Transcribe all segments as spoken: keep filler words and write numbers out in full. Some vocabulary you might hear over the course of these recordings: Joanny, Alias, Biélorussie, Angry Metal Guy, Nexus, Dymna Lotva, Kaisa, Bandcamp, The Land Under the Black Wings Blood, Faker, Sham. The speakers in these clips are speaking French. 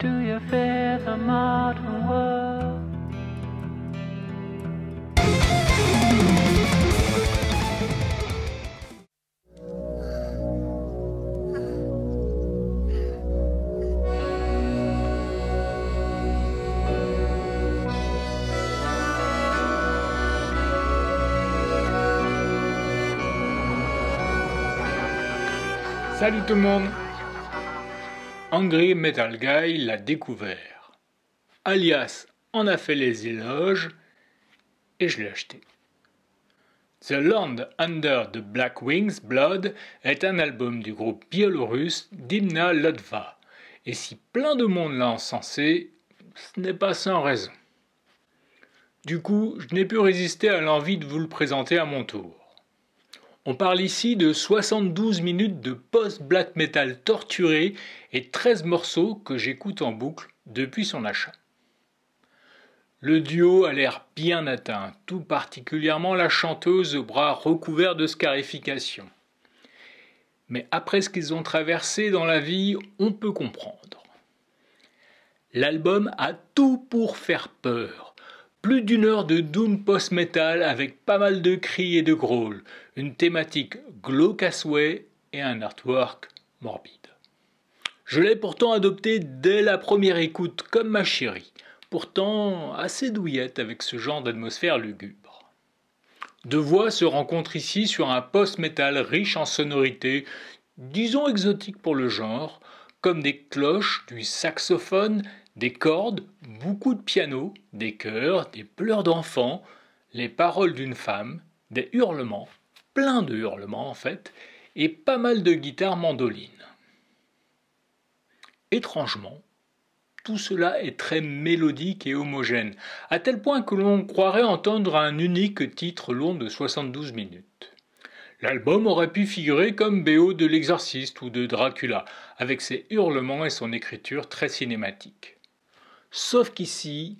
do you fear the modern world? Salut tout le monde! Angry Metal Guy l'a découvert. Alias en a fait les éloges et je l'ai acheté. The Land Under the Black Wings Blood est un album du groupe biélorusse Dymna Lotva. Et si plein de monde l'a encensé, ce n'est pas sans raison. Du coup, je n'ai pu résister à l'envie de vous le présenter à mon tour. On parle ici de soixante-douze minutes de post-black metal torturé et treize morceaux que j'écoute en boucle depuis son achat. Le duo a l'air bien atteint, tout particulièrement la chanteuse aux bras recouverts de scarification. Mais après ce qu'ils ont traversé dans la vie, on peut comprendre. L'album a tout pour faire peur. Plus d'une heure de doom post-metal avec pas mal de cris et de growls, une thématique glauque à souhait et un artwork morbide. Je l'ai pourtant adopté dès la première écoute comme ma chérie, pourtant assez douillette avec ce genre d'atmosphère lugubre. Deux voix se rencontrent ici sur un post-metal riche en sonorités, disons exotiques pour le genre, comme des cloches, du saxophone, des cordes, beaucoup de piano, des chœurs, des pleurs d'enfants, les paroles d'une femme, des hurlements, plein de hurlements en fait, et pas mal de guitares mandolines. Étrangement, tout cela est très mélodique et homogène, à tel point que l'on croirait entendre un unique titre long de soixante-douze minutes. L'album aurait pu figurer comme B O de l'Exorciste ou de Dracula, avec ses hurlements et son écriture très cinématique. Sauf qu'ici,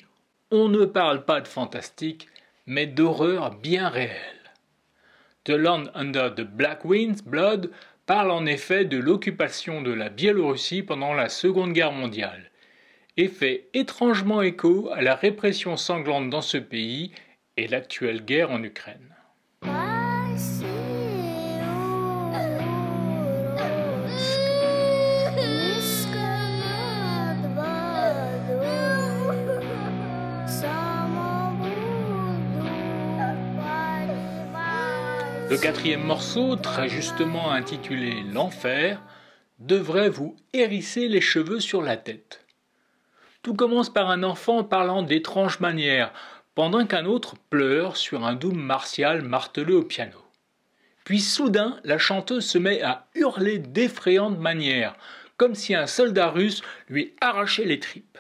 on ne parle pas de fantastique, mais d'horreur bien réelle. The Land Under the Black Wings Blood parle en effet de l'occupation de la Biélorussie pendant la Seconde Guerre mondiale, et fait étrangement écho à la répression sanglante dans ce pays et l'actuelle guerre en Ukraine. Le quatrième morceau, très justement intitulé « L'enfer », devrait vous hérisser les cheveux sur la tête. Tout commence par un enfant parlant d'étranges manières, pendant qu'un autre pleure sur un doom martial martelé au piano. Puis soudain, la chanteuse se met à hurler d'effrayantes manières, comme si un soldat russe lui arrachait les tripes.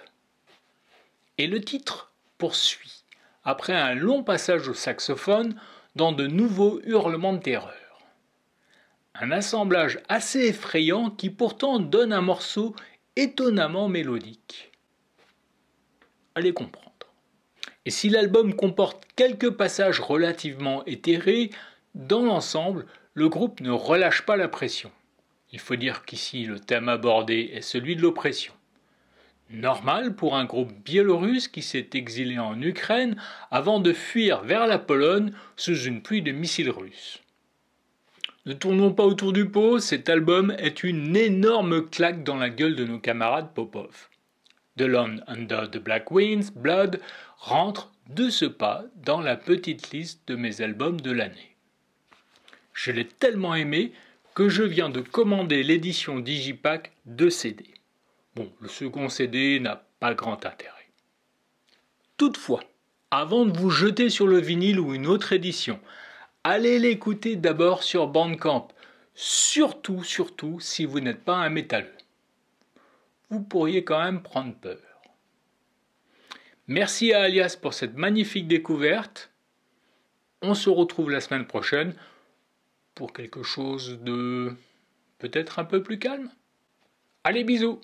Et le titre poursuit, après un long passage au saxophone, dans de nouveaux hurlements de terreur. Un assemblage assez effrayant qui pourtant donne un morceau étonnamment mélodique. Allez comprendre. Et si l'album comporte quelques passages relativement éthérés, dans l'ensemble, le groupe ne relâche pas la pression. Il faut dire qu'ici, le thème abordé est celui de l'oppression. Normal pour un groupe biélorusse qui s'est exilé en Ukraine avant de fuir vers la Pologne sous une pluie de missiles russes. Ne tournons pas autour du pot, cet album est une énorme claque dans la gueule de nos camarades Popov. The Land Under the Black Wings Blood rentre de ce pas dans la petite liste de mes albums de l'année. Je l'ai tellement aimé que je viens de commander l'édition Digipack de C D. Bon, le second C D n'a pas grand intérêt. Toutefois, avant de vous jeter sur le vinyle ou une autre édition, allez l'écouter d'abord sur Bandcamp, surtout, surtout si vous n'êtes pas un métalleux. Vous pourriez quand même prendre peur. Merci à Alias pour cette magnifique découverte. On se retrouve la semaine prochaine pour quelque chose de peut-être un peu plus calme. Allez, bisous!